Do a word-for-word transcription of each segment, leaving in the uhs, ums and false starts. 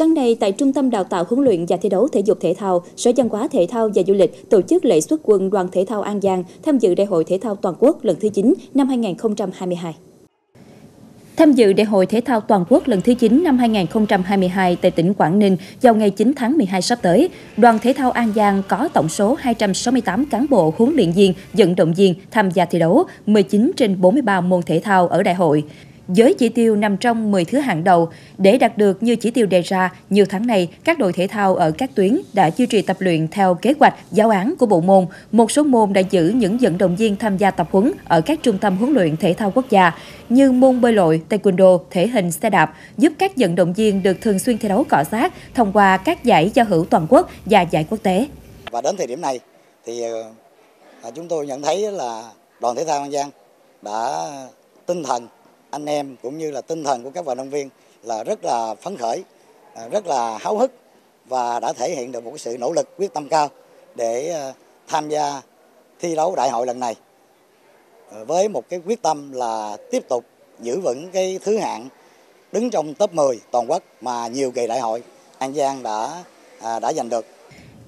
Sáng nay, tại Trung tâm Đào tạo huấn luyện và thi đấu thể dục thể thao, Sở Văn hóa Thể thao và Du lịch tổ chức lễ xuất quân đoàn thể thao An Giang tham dự Đại hội Thể thao Toàn quốc lần thứ chín năm hai nghìn không trăm hai mươi hai. Tham dự Đại hội Thể thao Toàn quốc lần thứ chín năm hai nghìn không trăm hai mươi hai tại tỉnh Quảng Ninh vào ngày chín tháng mười hai sắp tới, đoàn thể thao An Giang có tổng số hai trăm sáu mươi tám cán bộ, huấn luyện viên, vận động viên tham gia thi đấu mười chín trên bốn mươi ba môn thể thao ở đại hội. Với chỉ tiêu nằm trong mười thứ hạng đầu, để đạt được như chỉ tiêu đề ra, nhiều tháng nay, các đội thể thao ở các tuyến đã duy trì tập luyện theo kế hoạch, giáo án của bộ môn. Một số môn đã giữ những vận động viên tham gia tập huấn ở các trung tâm huấn luyện thể thao quốc gia, như môn bơi lội, taekwondo, thể hình xe đạp, giúp các vận động viên được thường xuyên thi đấu cọ sát thông qua các giải giao hữu toàn quốc và giải quốc tế. Và đến thời điểm này, thì chúng tôi nhận thấy là đoàn thể thao An Giang đã tinh thần, anh em cũng như là tinh thần của các vận động viên là rất là phấn khởi, rất là háo hức và đã thể hiện được một sự nỗ lực quyết tâm cao để tham gia thi đấu đại hội lần này. Với một cái quyết tâm là tiếp tục giữ vững cái thứ hạng đứng trong top mười toàn quốc mà nhiều kỳ đại hội An Giang đã đã giành được.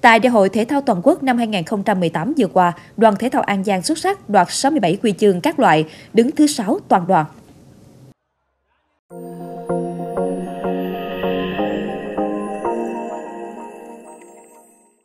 Tại Đại hội Thể thao Toàn quốc năm hai nghìn không trăm mười tám vừa qua, đoàn thể thao An Giang xuất sắc đoạt sáu mươi bảy huy chương các loại, đứng thứ sáu toàn đoàn.